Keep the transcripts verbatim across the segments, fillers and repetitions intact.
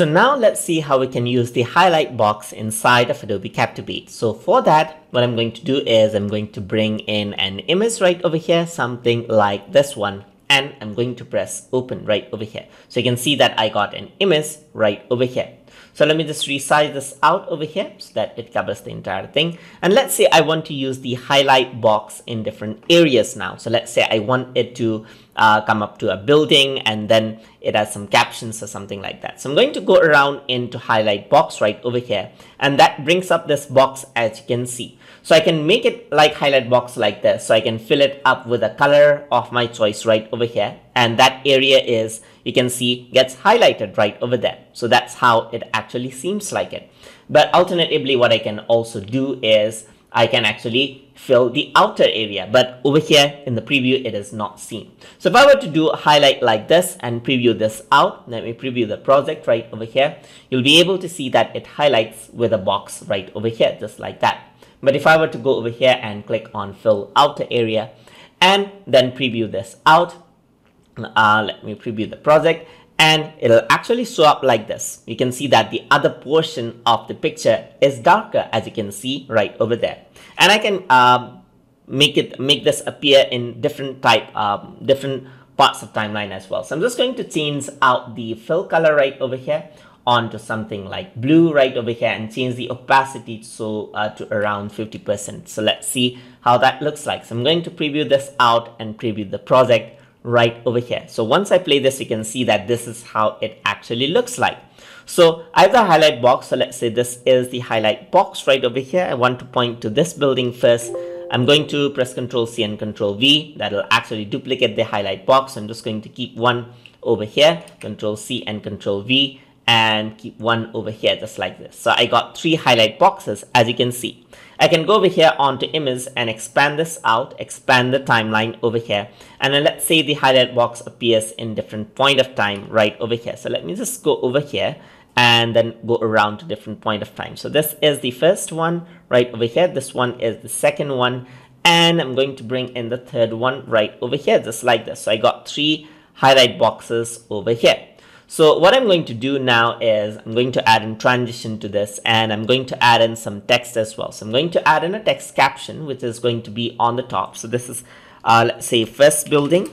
So now let's see how we can use the highlight box inside of Adobe Captivate. So for that, what I'm going to do is I'm going to bring in an image right over here, something like this one, and I'm going to press open right over here. So you can see that I got an image right over here. So let me just resize this out over here so that it covers the entire thing. And let's say I want to use the highlight box in different areas now. So let's say I want it to uh, come up to a building and then it has some captions or something like that. So I'm going to go around into highlight box right over here. And that brings up this box, as you can see. So I can make it like highlight box like this. So I can fill it up with a color of my choice right over here. And that area is, you can see, gets highlighted right over there. So that's how it actually seems like it. But alternatively, what I can also do is I can actually fill the outer area, but over here in the preview, it is not seen. So if I were to do a highlight like this and preview this out, let me preview the project right over here. You'll be able to see that it highlights with a box right over here, just like that. But if I were to go over here and click on fill outer area and then preview this out, Uh, let me preview the project, and it'll actually show up like this. You can see that the other portion of the picture is darker, as you can see right over there. And I can uh, make it make this appear in different type, um, different parts of timeline as well. So I'm just going to change out the fill color right over here onto something like blue right over here, and change the opacity so uh, to around fifty percent. So let's see how that looks like. So I'm going to preview this out and preview the project right over here. So once I play this, you can see that this is how it actually looks like. So I have the highlight box. So let's say this is the highlight box right over here. I want to point to this building first. I'm going to press Control C and Control V. That'll actually duplicate the highlight box. I'm just going to keep one over here, Control C and Control V, and keep one over here, just like this. So I got three highlight boxes, as you can see. I can go over here onto image and expand this out, expand the timeline over here. And then let's say the highlight box appears in different point of time right over here. So let me just go over here and then go around to different point of time. So this is the first one right over here. This one is the second one. And I'm going to bring in the third one right over here, just like this. So I got three highlight boxes over here. So what I'm going to do now is I'm going to add in transition to this, and I'm going to add in some text as well. So I'm going to add in a text caption, which is going to be on the top. So this is, uh, let's say, first building.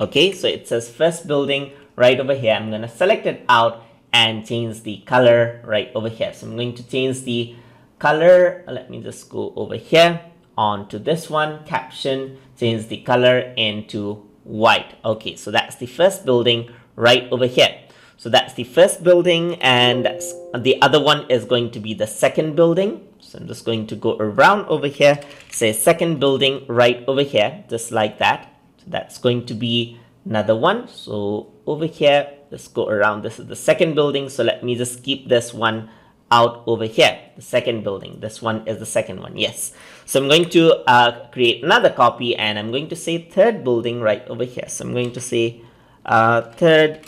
Okay, so it says first building right over here. I'm going to select it out and change the color right over here. So I'm going to change the color. Let me just go over here onto this one, caption, change the color into white. Okay, so that's the first building right over here. So that's the first building, and that's, the other one is going to be the second building. So I'm just going to go around over here, say second building right over here, just like that. So that's going to be another one. So over here, let's go around. This is the second building. So let me just keep this one out over here, the second building. This one is the second one, yes. So I'm going to uh, create another copy, and I'm going to say third building right over here. So I'm going to say uh, third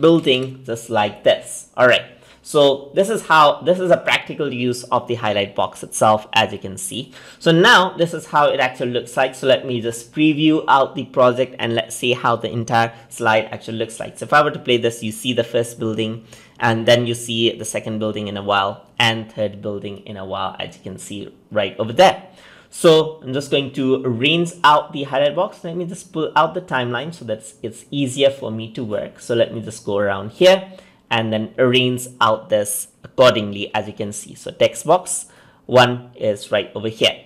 building, just like this. All right, so this is how, this is a practical use of the highlight box itself, as you can see. So now this is how it actually looks like. So let me just preview out the project, and let's see how the entire slide actually looks like. So if I were to play this, you see the first building, and then you see the second building in a while, and third building in a while, as you can see right over there. So I'm just going to arrange out the highlight box. Let me just pull out the timeline so that it's easier for me to work. So let me just go around here and then arrange out this accordingly, as you can see. So text box one is right over here.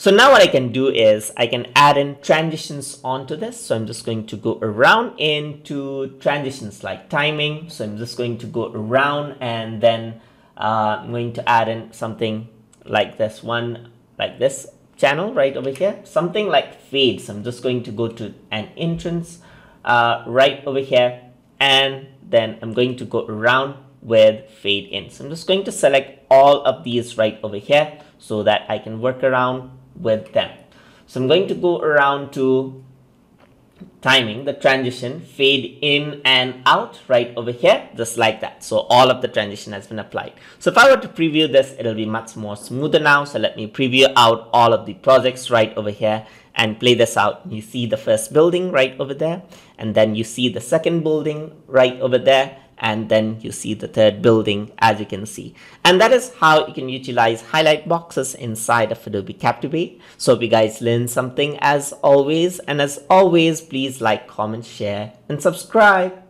So now what I can do is I can add in transitions onto this. So I'm just going to go around into transitions like timing. So I'm just going to go around, and then uh, I'm going to add in something like this one, like this channel right over here, something like fade. So I'm just going to go to an entrance uh, right over here, and then I'm going to go around with fade in. So I'm just going to select all of these right over here so that I can work around with them. So I'm going to go around to timing the transition fade in and out right over here, just like that. So all of the transition has been applied. So if I were to preview this, it'll be much more smoother now. So let me preview out all of the projects right over here and play this out. You see the first building right over there, and then you see the second building right over there, and then you see the third building, as you can see. And that is how you can utilize highlight boxes inside of Adobe Captivate. So hope you guys learned something, as always. And as always, please like, comment, share, and subscribe.